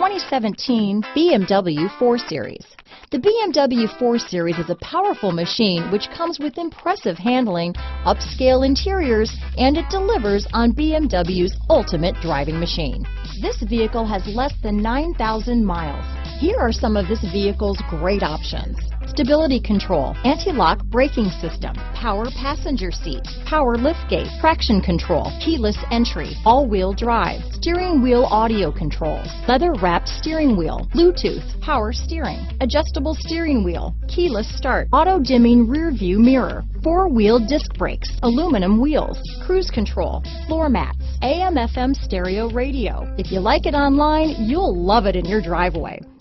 2017 BMW 4 Series. The BMW 4 Series is a powerful machine which comes with impressive handling, upscale interiors, and it delivers on BMW's ultimate driving machine. This vehicle has less than 9,000 miles. Here are some of this vehicle's great options: stability control, anti-lock braking system, power passenger seat, power liftgate, traction control, keyless entry, all-wheel drive, steering wheel audio controls, leather-wrapped steering wheel, Bluetooth, power steering, adjustable steering wheel, keyless start, auto-dimming rear-view mirror, four-wheel disc brakes, aluminum wheels, cruise control, floor mats, AM/FM stereo radio. If you like it online, you'll love it in your driveway.